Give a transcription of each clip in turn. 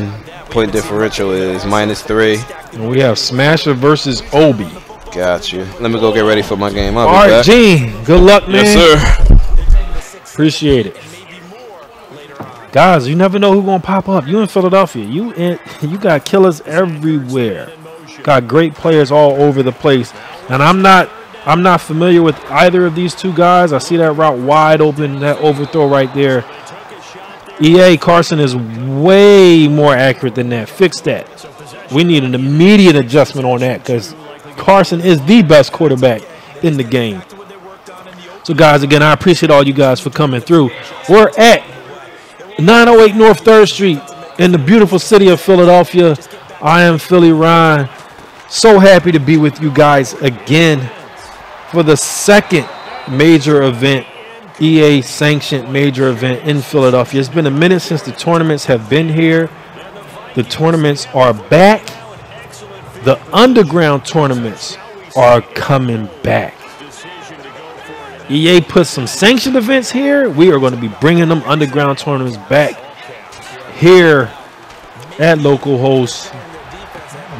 Madden point differential is -3. And we have Smasha versus Obie. Got you. Let me go get ready for my game. All right, Gene. Good luck, man. Yes, sir. Appreciate it. Guys, you never know who's gonna pop up. You in Philadelphia. You got killers everywhere. Got great players all over the place. And I'm not familiar with either of these two guys. I see that route wide open, that overthrow right there. EA Carson is way more accurate than that. Fix that. We need an immediate adjustment on that because Carson is the best quarterback in the game. So, guys, again, I appreciate all you guys for coming through. We're at 908 North 3rd Street in the beautiful city of Philadelphia. I am Philly Ryan. So happy to be with you guys again for the second major event, EA sanctioned major event in Philadelphia. It's been a minute since the tournaments have been here. The tournaments are back. The underground tournaments are coming back. EA put some sanctioned events here. We are going to be bringing them underground tournaments back here at localhost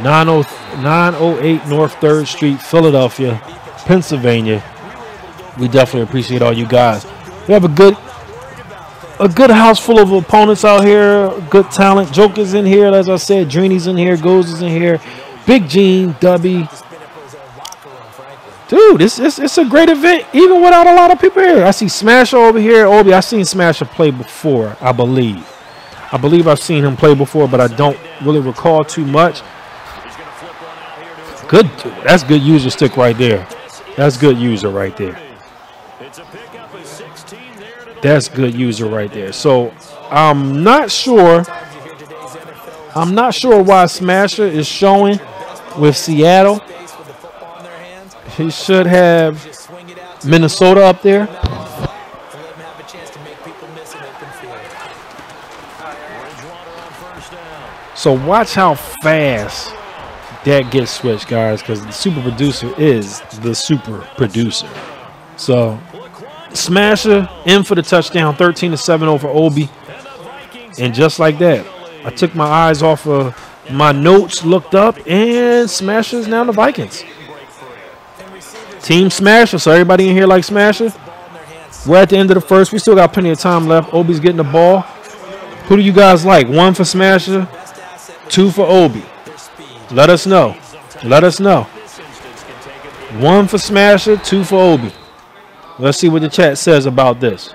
908 North 3rd Street, Philadelphia, Pennsylvania. We definitely appreciate all you guys. We have a good house full of opponents out here, good talent. Joke is in here, as I said. Drini's in here, Goz is in here, Big Gene, Dubby. Dude, it's a great event, even without a lot of people here. I see Smasha over here. Obie, I've seen Smasha play before, I believe. I believe I've seen him play before, but I don't really recall too much. Good, that's good user stick right there. That's good user right there. That's good user right there. So I'm not sure why Smasher is showing with Seattle. He should have Minnesota up there. So watch how fast that gets switched, guys, because the super producer is the super producer. So Smasher in for the touchdown, 13-7 over Obie. And just like that, I took my eyes off of my notes, looked up, and Smasher is now the Vikings. Team Smasher, so everybody in here like Smasher. We're at the end of the first. We still got plenty of time left. Obie's getting the ball. Who do you guys like? 1 for Smasher, 2 for Obie. Let us know. Let us know. 1 for Smasher, 2 for Obie. Let's see what the chat says about this.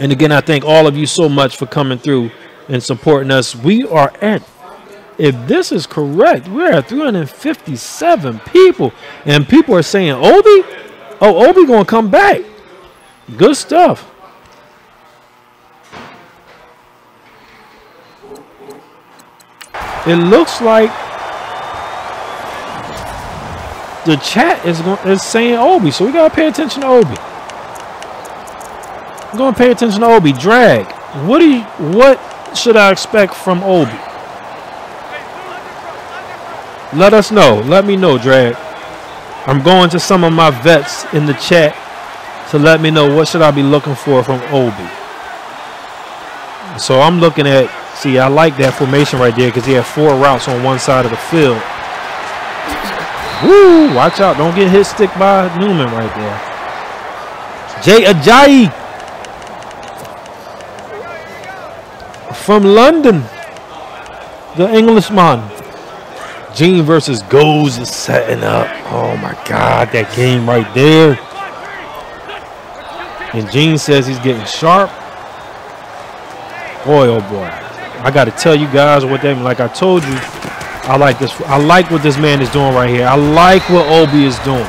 And again, I thank all of you so much for coming through and supporting us. We are at, if this is correct, we're at 357 people. And people are saying, Obie? Oh, Obie gonna come back. Good stuff. It looks like the chat is saying Obie, so we got to pay attention to Obie. I'm going to pay attention to Obie. Drag, what should I expect from Obie? Let us know. Let me know, Drag. I'm going to some of my vets in the chat to let me know what should I be looking for from Obie. So I'm looking at, see, I like that formation right there because he had 4 routes on one side of the field. Woo, watch out. Don't get hit stick by Newman right there. Jay Ajayi from London. The Englishman. Gene versus Goz is setting up. Oh, my God. That game right there. And Gene says he's getting sharp. Boy, oh, boy. I got to tell you guys what they mean. Like I told you. I like this. I like what this man is doing right here. I like what Obie is doing.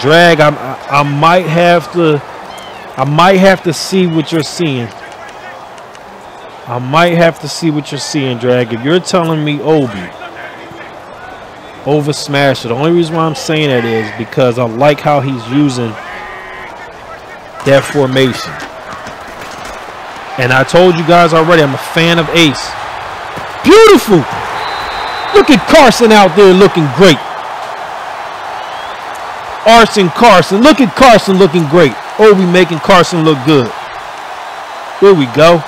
Drag, I might have to see what you're seeing. I might have to see what you're seeing, Drag. If you're telling me Obie over Smasher, the only reason why I'm saying that is because I like how he's using that formation. And I told you guys already, I'm a fan of Ace. Beautiful. Look at Carson out there looking great. Arson Carson. Look at Carson looking great. Obie making Carson look good. Here we go.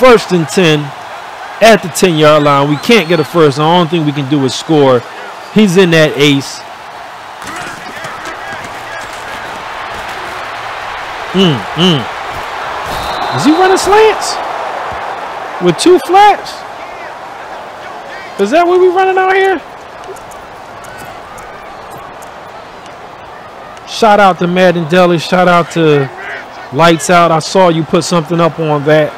First and 10 at the 10-yard line. We can't get a first. The only thing we can do is score. He's in that ace. Is he running slants? With two flats? Is that what we running out here? Shout out to Madden Deli. Shout out to Lights Out. I saw you put something up on that.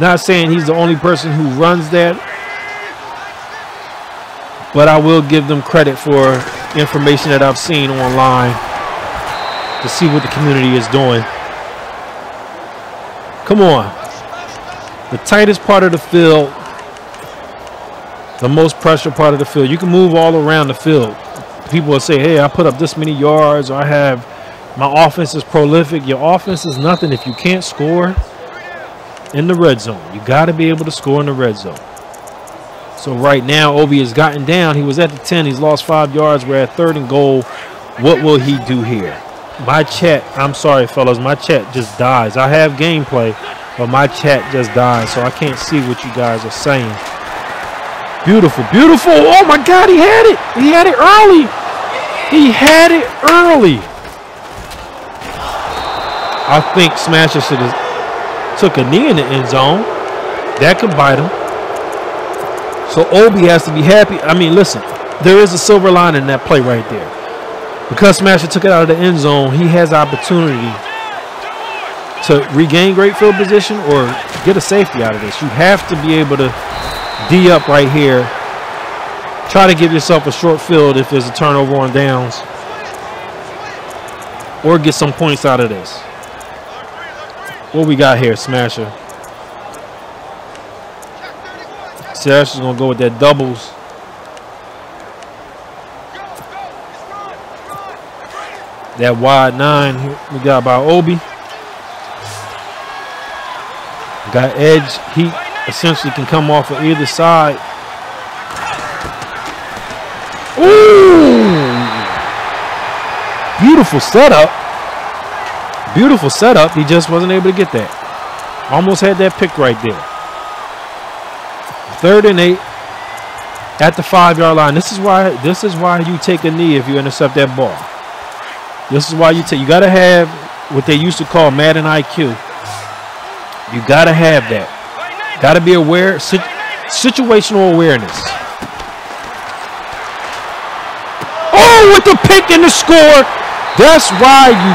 Not saying he's the only person who runs that, but I will give them credit for information that I've seen online to see what the community is doing. Come on. The tightest part of the field, the most pressure part of the field. You can move all around the field. People will say, hey, I put up this many yards, or I have, my offense is prolific. Your offense is nothing if you can't score in the red zone. You got to be able to score in the red zone. So right now, Obie has gotten down. He was at the 10. He's lost 5 yards. We're at 3rd and goal. What will he do here? My chat, I'm sorry, fellas. My chat just dies. I have gameplay, but my chat just dies, so I can't see what you guys are saying. Beautiful, beautiful. Oh, my God, he had it. He had it early. He had it early. I think Smasha should have took a knee in the end zone. That could bite him. So Obie has to be happy. I mean, listen, there is a silver lining in that play right there. Because Smasha took it out of the end zone, he has opportunity to regain great field position or get a safety out of this. You have to be able to D up right here. Try to give yourself a short field if there's a turnover on downs, or get some points out of this. What we got here, Smasha? Smasher's gonna go with that doubles. That wide 9 we got by Obie. Got edge heat. Essentially can come off of either side. Ooh! Beautiful setup. Beautiful setup. He just wasn't able to get that. Almost had that pick right there. 3rd and 8 at the 5-yard line. This is why you take a knee if you intercept that ball. This is why you take. You gotta have what they used to call Madden IQ. You gotta have that. Got to be aware, situational awareness. Oh, with the pick and the score. That's why you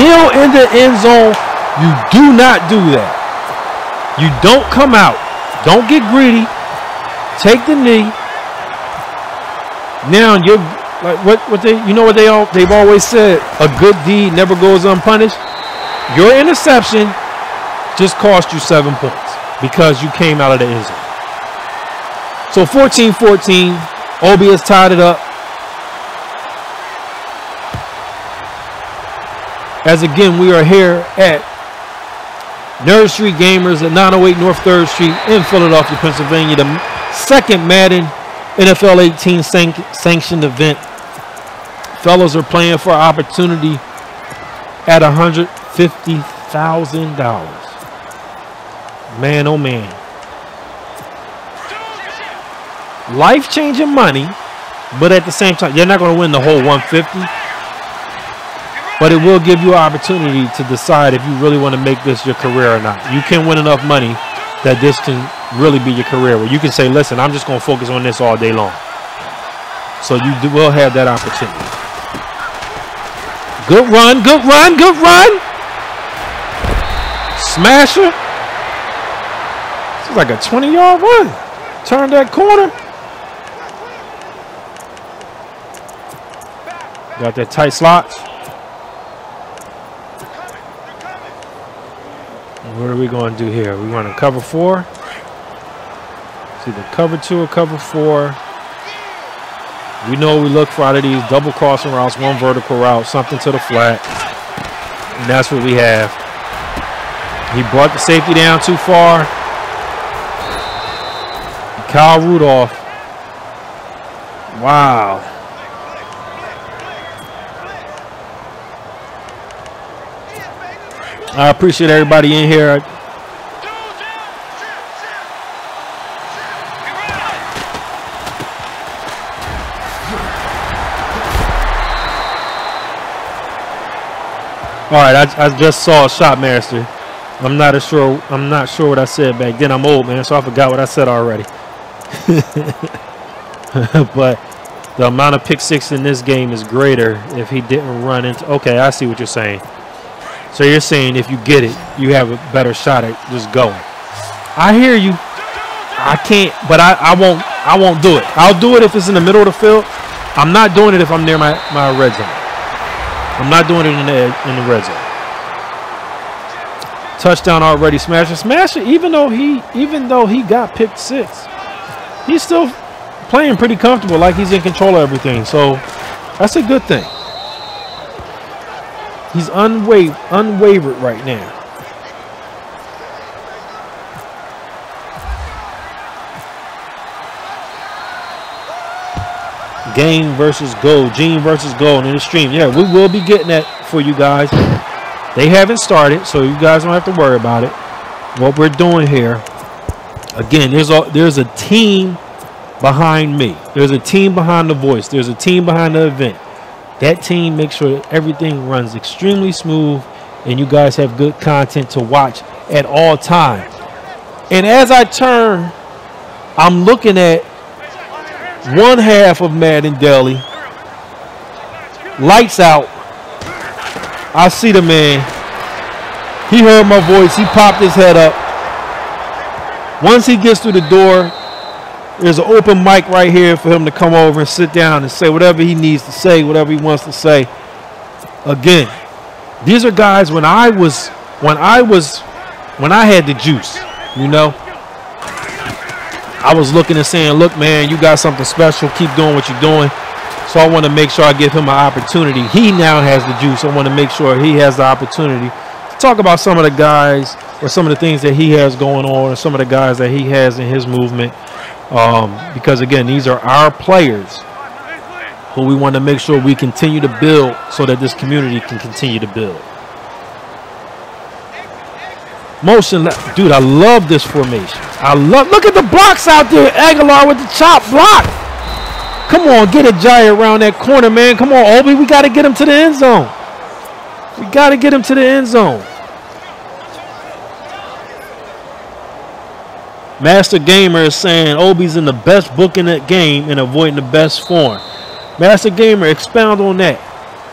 kneel in the end zone. You do not do that. You don't come out. Don't get greedy. Take the knee. Now you're like they've always said, a good deed never goes unpunished. Your interception just cost you 7 points. Because you came out of the end zone. So 14-14. Obie has tied it up. As again, we are here at Nerd Street Gamers at 908 North 3rd Street in Philadelphia, Pennsylvania. The second Madden NFL 18 sanctioned event. Fellas are playing for opportunity at $150,000. Man, oh man. Life-changing money, but at the same time, you're not going to win the whole 150. But it will give you an opportunity to decide if you really want to make this your career or not. You can win enough money that this can really be your career, where you can say, listen, I'm just going to focus on this all day long. So you will have that opportunity. Good run, good run, good run. Smasher. Like a 20-yard run. Turn that corner. Got that tight slot. What are we going to do here? We want to cover 4. It's either cover 2 or cover 4. We know we look for out of these double crossing routes, one vertical route, something to the flat. And that's what we have. He brought the safety down too far. Kyle Rudolph. Wow. I appreciate everybody in here. All right, I just saw a shot master. I'm not sure what I said back then. I'm old, man, so I forgot what I said already. But the amount of pick six in this game is greater if he didn't run into. Okay, I see what you're saying. So you're saying if you get it, you have a better shot at just going. I hear you. I can't, but I won't do it. I'll do it if it's in the middle of the field. I'm not doing it if I'm near my red zone. I'm not doing it in the red zone. Touchdown already, Smasha. Smasha, even though he got picked six, he's still playing pretty comfortable, like he's in control of everything. So that's a good thing. He's unwavered right now. Game versus gold, Gene versus gold in the stream. Yeah, we will be getting that for you guys. They haven't started, so you guys don't have to worry about it. What we're doing here, again, there's a team behind me. There's a team behind the voice. There's a team behind the event. That team makes sure that everything runs extremely smooth and you guys have good content to watch at all times. And as I turn, I'm looking at one half of Madden Deli. Lights out. I see the man. He heard my voice. He popped his head up. Once he gets through the door, there's an open mic right here for him to come over and sit down and say whatever he needs to say, whatever he wants to say. Again, these are guys when I had the juice, you know, I was looking and saying, look, man, you got something special. Keep doing what you're doing. So I want to make sure I give him an opportunity. He now has the juice. I want to make sure he has the opportunity to talk about some of the guys or some of the things that he has going on or some of the guys that he has in his movement. Because again, these are our players who we want to make sure we continue to build so that this community can continue to build. Motion left. Dude, I love this formation. Look at the blocks out there. Aguilar with the chop block. Come on, get a giant around that corner, man. Come on, Obie, we got to get him to the end zone. We got to get him to the end zone. Master Gamer is saying Obie's in the best book in that game and avoiding the best form. Master Gamer, expound on that.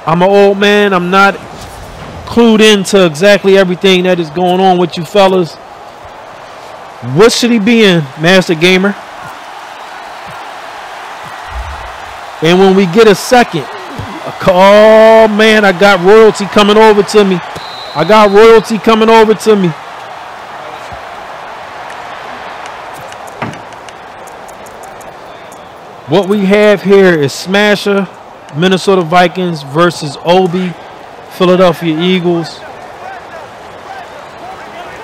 I'm an old man. I'm not clued into exactly everything that is going on with you fellas. What should he be in, Master Gamer? And when we get a second, oh man, I got royalty coming over to me. I got royalty coming over to me. What we have here is Smasha, Minnesota Vikings versus Obie, Philadelphia Eagles.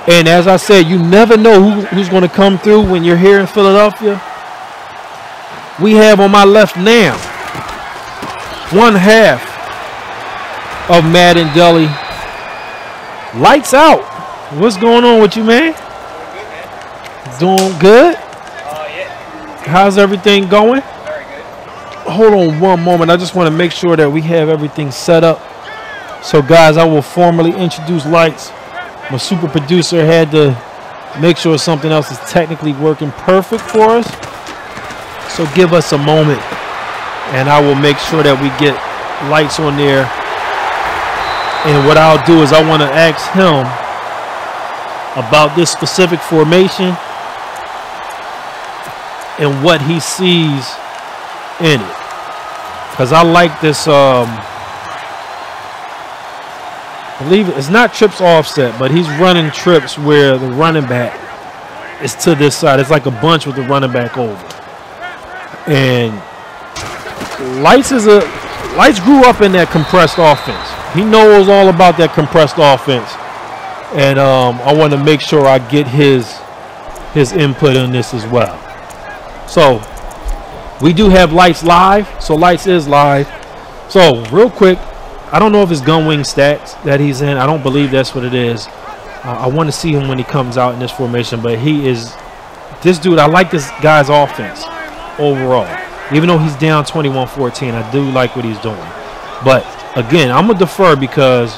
And as I said, you never know who's going to come through when you're here in Philadelphia. We have on my left now one half of Madden Deli. Lights out. What's going on with you, man? Doing good? How's everything going? Hold on one moment. I just want to make sure that we have everything set up. So guys, I will formally introduce Lights. My super producer had to make sure something else is technically working perfect for us. So give us a moment and I will make sure that we get Lights on there. And what I'll do is I want to ask him about this specific formation and what he sees in it, because I like this. I believe it's not trips offset, but he's running trips where the running back is to this side. It's like a bunch with the running back over. And Lights grew up in that compressed offense. He knows all about that compressed offense. And I want to make sure I get his input on this as well. So we do have Lights live. So Lights is live. So real quick, I don't know if it's gun wing stats that he's in. I don't believe that's what it is. I want to see him when he comes out in this formation, but he is this dude. I like this guy's offense overall, even though he's down 21-14. I do like what he's doing. But again, I'm going to defer because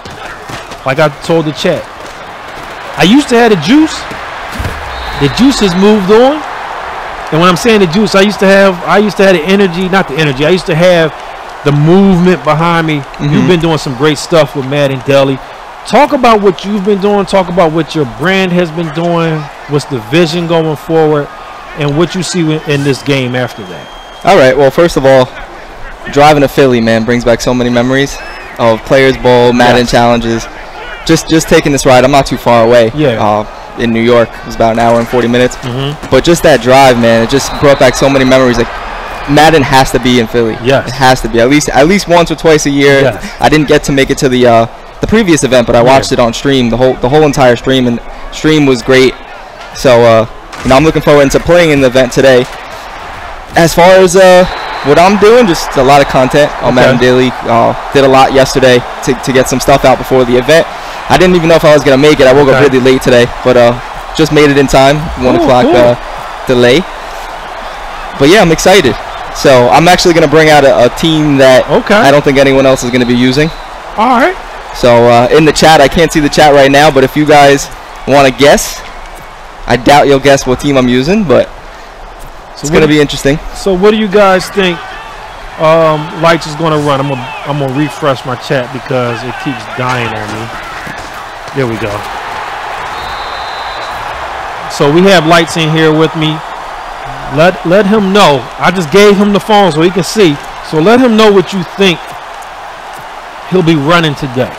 Like I told the chat, I used to have the juice. The juice has moved on. And when I'm saying the juice, I used to have the energy, not the energy. I used to have the movement behind me. Mm-hmm. You've been doing some great stuff with Madden Deli. Talk about what you've been doing. Talk about what your brand has been doing. What's the vision going forward, and what you see in this game after that? All right. Well, first of all, driving to Philly, man, brings back so many memories of Players Bowl, Madden challenges. Just taking this ride. I'm not too far away. Yeah. In New York, it was about an hour and 40 minutes. Mm-hmm. But just that drive, man, it just brought back so many memories. Like, Madden has to be in Philly. Yes. It has to be at least once or twice a year. Yes. I didn't get to make it to the previous event, but I watched it on stream, the whole entire stream, and stream was great. So you know, I'm looking forward to playing in the event today. As far as what I'm doing, just a lot of content on Madden Deli. Did a lot yesterday to get some stuff out before the event. I didn't even know if I was gonna make it. I woke up really late today, but just made it in time. 1 o'clock delay. But yeah, I'm excited. So I'm actually gonna bring out a team that I don't think anyone else is gonna be using. All right. So in the chat, I can't see the chat right now, but if you guys want to guess, I doubt you'll guess what team I'm using, but it's gonna be interesting. So what do you guys think Lights is gonna run? I'm gonna refresh my chat because it keeps dying on me. There we go. So we have Lights in here with me. Let him know. I just gave him the phone so he can see. So let him know what you think he'll be running today.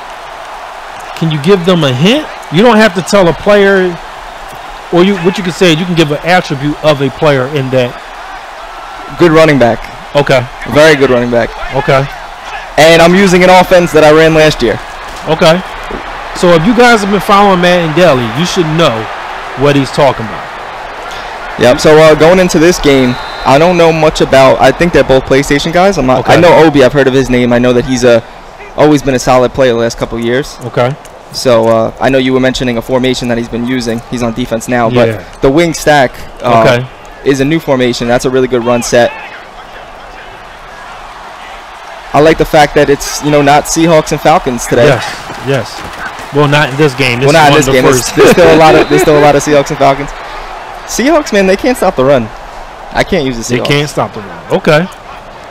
Can you give them a hint? You don't have to tell a player, or what you can say is you can give an attribute of a player in that. Good running back. Okay. Very good running back. Okay. And I'm using an offense that I ran last year. Okay. So if you guys have been following Madden Deli, you should know what he's talking about. Yep. So going into this game, I don't know much about. I think they're both PlayStation guys. I'm not. I know Obie. I've heard of his name. I know that he's always been a solid player the last couple of years. Okay. So I know you were mentioning a formation that he's been using. He's on defense now, but the wing stack is a new formation. That's a really good run set. I like the fact that it's, you know, not Seahawks and Falcons today. Yes. Yes. Well, not in this game. Well, not in this game. There's still a lot of Seahawks and Falcons. Seahawks, man, they can't stop the run. I can't use the Seahawks. They can't stop the run. Okay.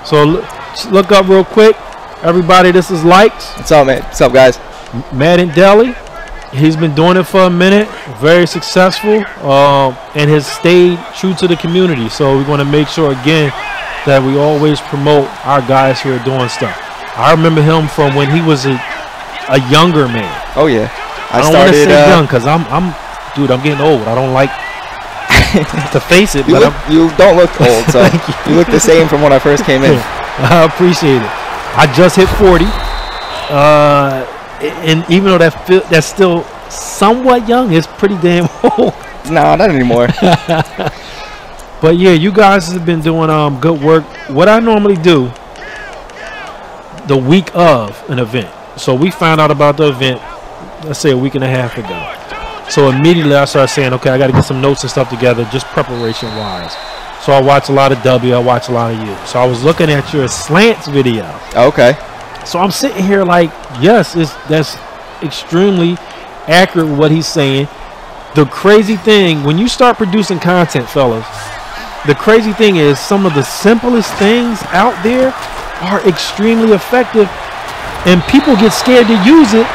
So look up real quick, everybody. This is Lights. What's up, man? What's up, guys? Madden Deli. He's been doing it for a minute. Very successful, and has stayed true to the community. So we're going to make sure again that we always promote our guys who are doing stuff. I remember him from when he was a younger man. Oh yeah, I don't want to say young because I'm getting old. I don't like to face it. You don't look old, so you look the same from when I first came in. I appreciate it. I just hit 40, and even though that's still somewhat young, it's pretty damn old. Nah, not anymore. But yeah, you guys have been doing good work. What I normally do the week of an event. So we found out about the event, let's say a week and a half ago. So immediately I started saying, okay, I got to get some notes and stuff together, just preparation-wise. So I watched a lot of Dubby, I watched a lot of you. So I was looking at your slants video. Okay. So I'm sitting here like, yes, that's extremely accurate what he's saying. The crazy thing, when you start producing content, fellas, the crazy thing is some of the simplest things out there are extremely effective. And people get scared to use it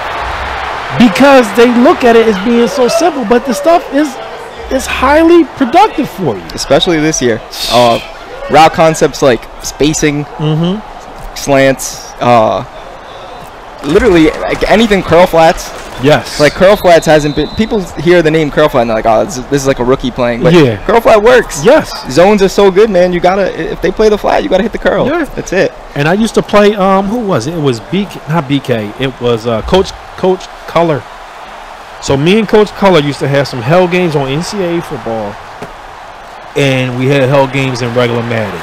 because they look at it as being so simple. But the stuff is highly productive for you. Especially this year. Route concepts like spacing, slants, literally like anything curl flats. Yes. Like curl flats hasn't been – people hear the name curl flat and they're like, oh, this is like a rookie playing. But curl flat works. Yes. Zones are so good, man. You got to – if they play the flat, you got to hit the curl. Yeah. That's it. And I used to play, who was it? It was BK, not BK. It was Coach Color. So me and Coach Color used to have some hell games on NCAA football, and we had hell games in regular Madden.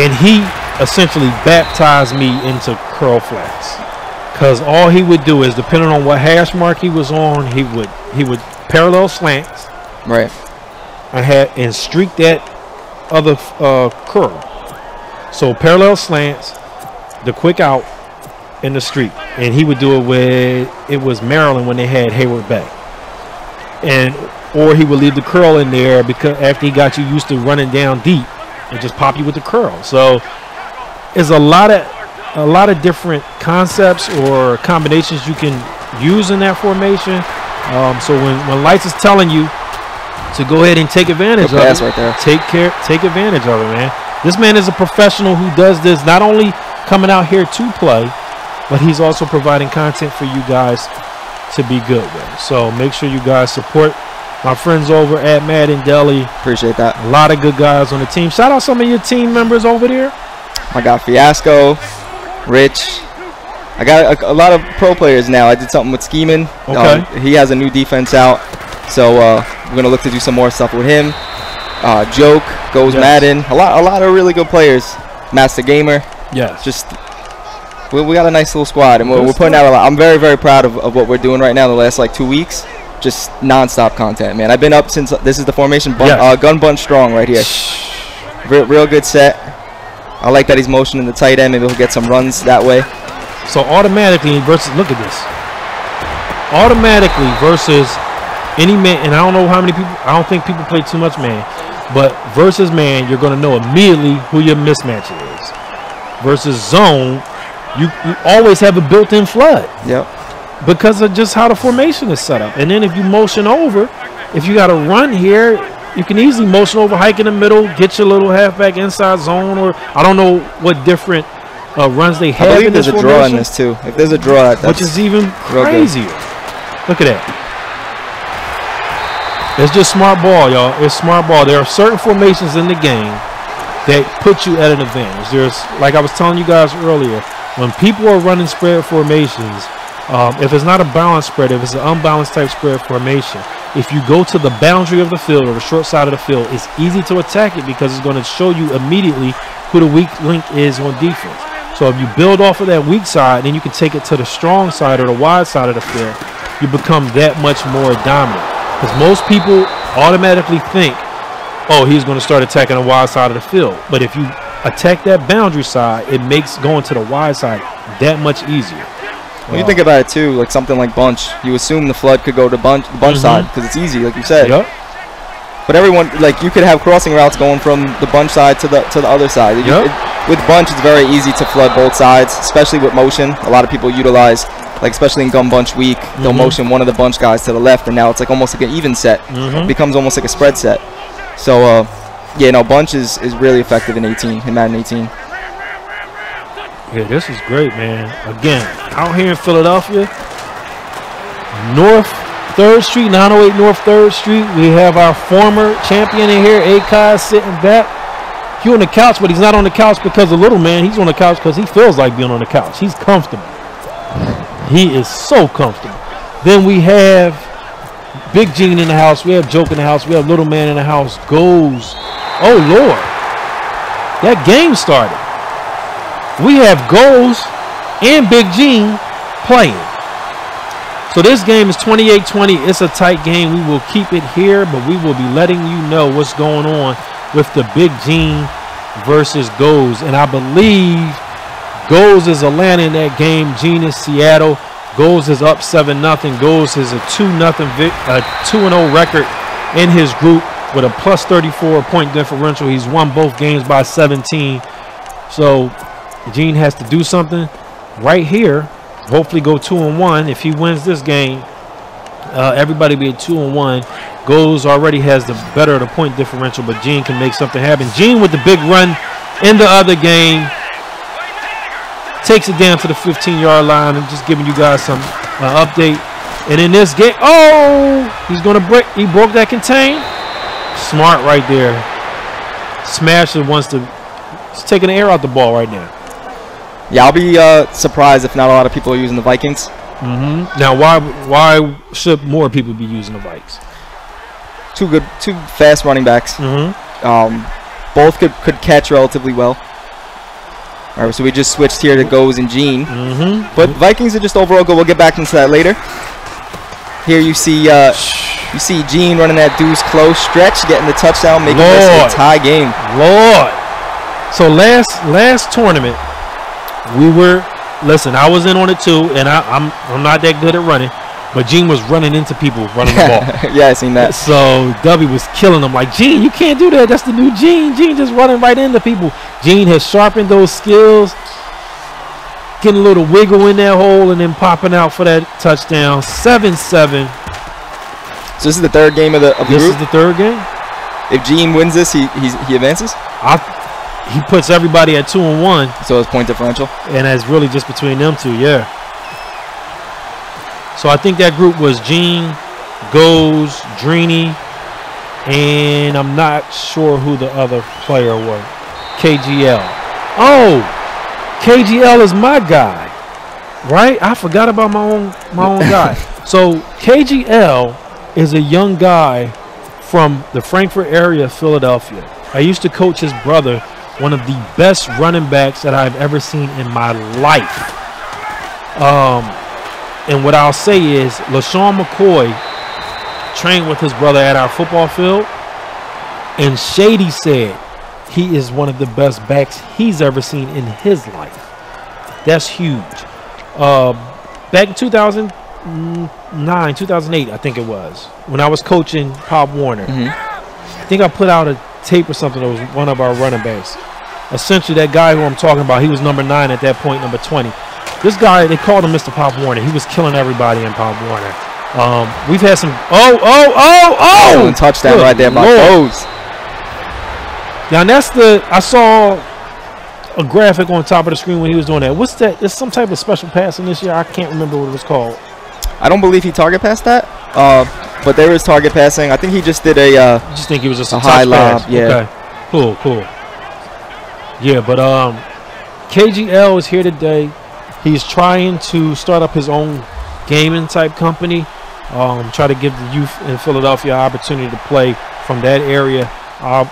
And he essentially baptized me into curl flats, because all he would do is, depending on what hash mark he was on, he would parallel slants. Right. And streak that other curl. So parallel slants, the quick out, in the street, and he would do it with, it was Maryland when they had Hayward back, and or he would leave the curl in there because after he got you used to running down deep and just pop you with the curl. So it's a lot of different concepts or combinations you can use in that formation. So when Lights is telling you to go ahead and take advantage of it, right there. Take advantage of it, man. This man is a professional who does this, not only coming out here to play, but he's also providing content for you guys to be good with. So make sure you guys support my friends over at Madden Deli. Appreciate that. A lot of good guys on the team. Shout out some of your team members over there. I got Fiasco, Rich. I got a lot of pro players now. I did something with Scheman. Okay. He has a new defense out, so we're gonna look to do some more stuff with him. Joke, Goz, yes. Madden, a lot of really good players. Master Gamer, yes. Just we got a nice little squad, and we're putting out a lot. I'm very, very proud of what we're doing right now. The last like 2 weeks, just nonstop content, man. I've been up since this is the formation. Yes. Gun bunch strong right here. Real good set. I like that he's motioning the tight end. Maybe he'll get some runs that way. So automatically versus, look at this. Automatically versus any man, and I don't know how many people. I don't think people play too much man. But versus man, you're going to know immediately who your mismatch is. Versus zone, you always have a built-in flood. Yep. Because of just how the formation is set up. And then if you motion over, if you got a run here, you can easily motion over, hike in the middle, get your little halfback inside zone, or I don't know what different runs they have. I believe there's a draw in this too. If there's a draw, that's which is even crazier. Look at that. It's just smart ball, y'all. It's smart ball. There are certain formations in the game that put you at an advantage. There's, like I was telling you guys earlier, when people are running spread formations, if it's not a balanced spread, if it's an unbalanced type spread formation, if you go to the boundary of the field or the short side of the field, it's easy to attack it because it's going to show you immediately who the weak link is on defense. So if you build off of that weak side, then you can take it to the strong side or the wide side of the field. You become that much more dominant. Because most people automatically think, oh, he's going to start attacking the wide side of the field. But if you attack that boundary side, it makes going to the wide side that much easier. When you think about it, too, like something like bunch, you assume the flood could go to the bunch side because it's easy, like you said. Yep. But everyone, like, you could have crossing routes going from the bunch side to the other side. Yep. With bunch, it's very easy to flood both sides, especially with motion. A lot of people utilize, like, especially in gun bunch week, they'll motion one of the bunch guys to the left, and now it's like almost like an even set. It becomes almost like a spread set. So, yeah, no, bunch is really effective in Madden 18. Yeah, this is great, man. Again, out here in Philadelphia, North 3rd Street, 908 North 3rd Street, we have our former champion in here, Akai, sitting back. He on the couch, but he's not on the couch because of little man. He's on the couch because he feels like being on the couch. He's comfortable. He is so comfortable. Then we have Big Gene in the house. We have Joke in the house. We have Little Man in the house. Goz. Oh, Lord. That game started. We have Goz and Big Gene playing. So this game is 28-20. It's a tight game. We will keep it here, but we will be letting you know what's going on with the Big Gene versus Goz. And I believe Goz is Atlanta in that game. Gene is Seattle. Goz is up 7-0. Goz is a 2-0 record in his group with a plus 34 point differential. He's won both games by 17. So Gene has to do something right here. Hopefully go 2-1. If he wins this game, everybody be at 2-1. Goz already has the better of the point differential, but Gene can make something happen. Gene with the big run in the other game. Takes it down to the 15-yard line. I'm just giving you guys some update. And in this game, oh, he's going to break. He broke that contain. Smart right there. Smasha wants to. He's taking the air out the ball right now. Yeah, I'll be surprised if not a lot of people are using the Vikings. Now, why should more people be using the Vikes? Two fast running backs. Both could catch relatively well. All right, so we just switched here to Goz and Gene. But Vikings are just overall good. We'll get back into that later. Here you see Gene running that deuce close stretch, getting the touchdown, making this a tie game. So last tournament, we were Listen, I was in on it too, and I'm not that good at running, but Gene was running into people running the ball. Yeah, I seen that. So Dubby was killing them like, Gene, you can't do that. That's the new Gene. Gene just running right into people. Gene has sharpened those skills, getting a little wiggle in that hole, and then popping out for that touchdown. 7-7. So this is the third game of the group? This is the third game. If Gene wins this, he advances? He puts everybody at 2-1. So it's point differential? And that's really just between them two, yeah. So I think that group was Gene, Goz, Drini, and I'm not sure who the other player was. KGL. Oh, KGL is my guy, right? I forgot about my own guy. So KGL is a young guy from the Frankfurt area of Philadelphia. I used to coach his brother, one of the best running backs that I've ever seen in my life. And what I'll say is LaShawn McCoy trained with his brother at our football field, and Shady said he is one of the best backs he's ever seen in his life. That's huge. Back in 2009, 2008, I think it was, when I was coaching Bob Warner, I think I put out a tape or something that was one of our running backs. Essentially, that guy who I'm talking about, he was number 9 at that point, number 20. This guy, they called him Mr. Bob Warner. He was killing everybody in Bob Warner. We've had some touchdown right there by Goz. Now that's the, I saw a graphic on top of the screen when he was doing that. What's that? There's some type of special passing this year. I can't remember what it was called. I don't believe he target passed that. But there is target passing. I think he just did a just a high lob. Yeah. Okay. Cool, cool. Yeah, but KGL is here today. He's trying to start up his own gaming type company. Try to give the youth in Philadelphia an opportunity to play from that area. I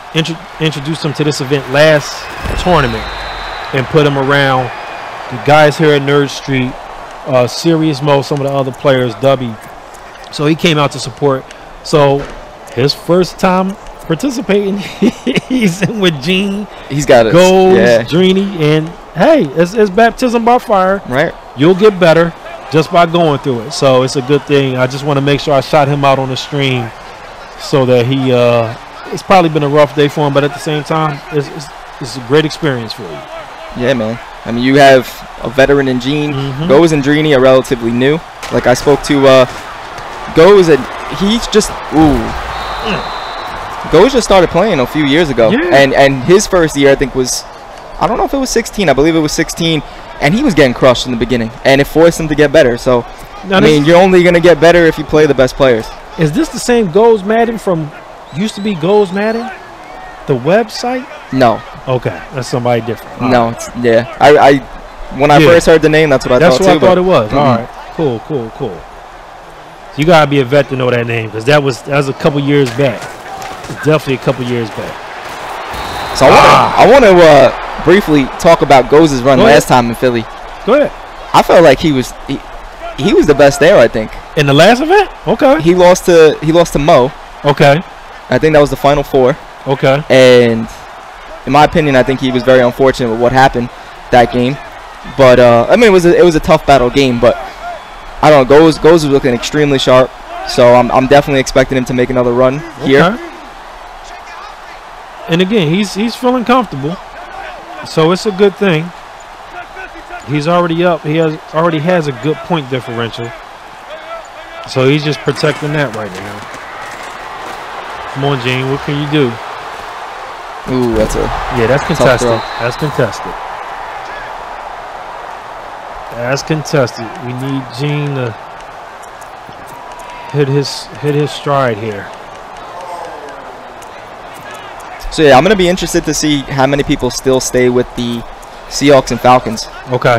introduced him to this event last tournament and put him around the guys here at Nerd Street, Serious Mo, some of the other players, Dubby. So he came out to support. So his first time participating, he's in with Gene. He's got it. Goz, yeah. Drini, and hey, it's baptism by fire. Right. You'll get better just by going through it. So it's a good thing. I just want to make sure I shot him out on the stream so that he, it's probably been a rough day for him, but at the same time, it's a great experience for you. Yeah, man. I mean, you have a veteran in Gene. Goz and Drini are relatively new. Like I spoke to, Goz, and he's just Goz just started playing a few years ago, yeah. and his first year, I think, was, I don't know if it was 16, I believe it was 16, and he was getting crushed in the beginning, and it forced him to get better. So now, I mean, you're only gonna get better if you play the best players. Is this the same Goz Madden from, used to be Goz Madden, the website? No. Okay, that's somebody different. All no, right. It's, yeah, when I first heard the name, that's what I thought. That's what I thought it was. All right, cool, cool, cool. You gotta be a vet to know that name, because that was a couple years back. Definitely a couple years back. So I want to briefly talk about Goz's run last time in Philly. Go ahead. I felt like he was the best there. I think in the last event. Okay. He lost to Mo. Okay. I think that was the Final Four. Okay. And in my opinion, I think he was very unfortunate with what happened that game. But I mean, it was a tough battle game, but. I don't know. Goz was looking extremely sharp, so I'm definitely expecting him to make another run here. And again, he's feeling comfortable, so it's a good thing. He's already up. He already has a good point differential, so he's just protecting that right now. Come on, Gene. What can you do? Ooh, that's a that's contested. That's contested. That's contested. We need Gene to hit his stride here. So yeah, I'm gonna be interested to see how many people still stay with the Seahawks and Falcons. Okay.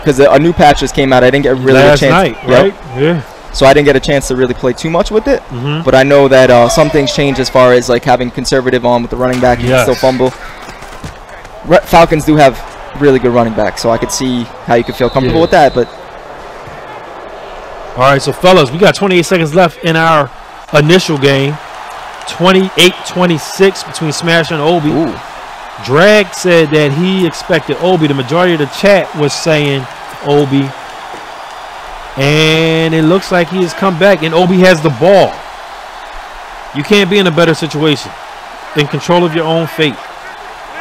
Because a new patch just came out. I didn't get really a chance. Last night, right? Yeah. So I didn't get a chance to really play too much with it. But I know that some things change as far as like having conservative on with the running back. You can still fumble. Falcons do have really good running back, so I could see how you could feel comfortable with that. But all right, so fellas, we got 28 seconds left in our initial game. 28-26 between Smasha and Obie. Drag said that he expected Obie. The majority of the chat was saying Obie. And it looks like he has come back, and Obie has the ball. You can't be in a better situation than control of your own fate.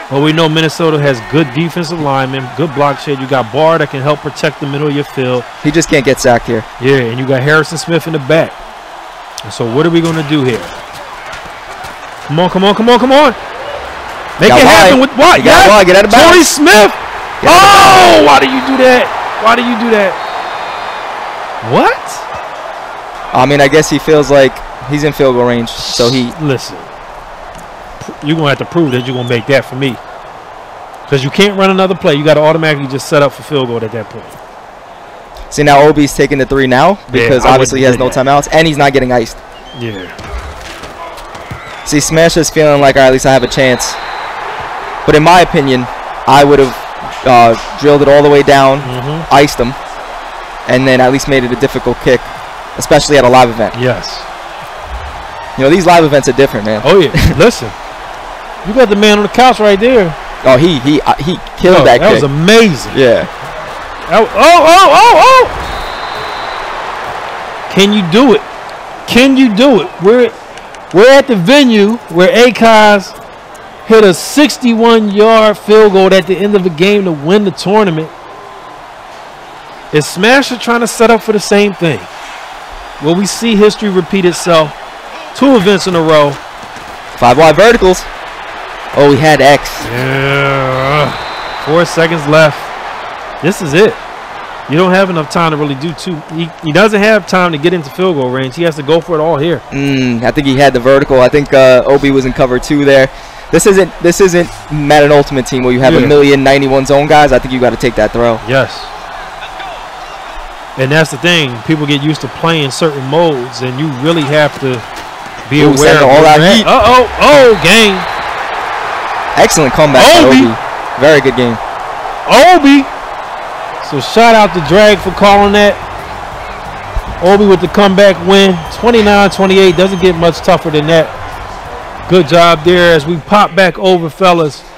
But we know Minnesota has good defensive linemen, good block shed. You got Barr that can help protect the middle of your field. He just can't get sacked here. Yeah, and you got Harrison Smith in the back. And so what are we going to do here? Come on, come on, come on, come on. Make it happen with what? Yeah, get out of bounds. Torrey Smith. Oh, why do you do that? Why do you do that? What? I mean, I guess he feels like he's in field goal range, so he... Listen, you're going to have to prove that you're going to make that for me. Because you can't run another play. You got to automatically just set up for field goal at that point. See, now Obie's taking the three now because obviously he has no timeouts, and he's not getting iced. Yeah. See, Smash is feeling like, all right, at least I have a chance. But in my opinion, I would have drilled it all the way down, iced him, and then at least made it a difficult kick, especially at a live event. Yes. You know, these live events are different, man. Oh, yeah. Listen, you got the man on the couch right there. Oh, he killed that kick. That was amazing. Yeah. Oh, oh, oh, oh, oh. Can you do it? Can you do it? We're at the venue where Akai's hit a 61-yard field goal at the end of the game to win the tournament. Is Smasha trying to set up for the same thing? Will we see history repeat itself? Two events in a row. Five wide verticals. Oh, we had X. Yeah. 4 seconds left. This is it. You don't have enough time to really do two. He doesn't have time to get into field goal range. He has to go for it all here. I think he had the vertical. I think Obie was in cover two there. This isn't Madden Ultimate Team where you have a million 91 zone guys. I think you got to take that throw. Yes. And that's the thing. People get used to playing certain modes, and you really have to be aware of all that heat. Uh-oh. Oh, game. Excellent comeback by Obie. Very good game. Obie. So shout out to Drag for calling that. Obie with the comeback win. 29-28. Doesn't get much tougher than that. Good job there as we pop back over, fellas.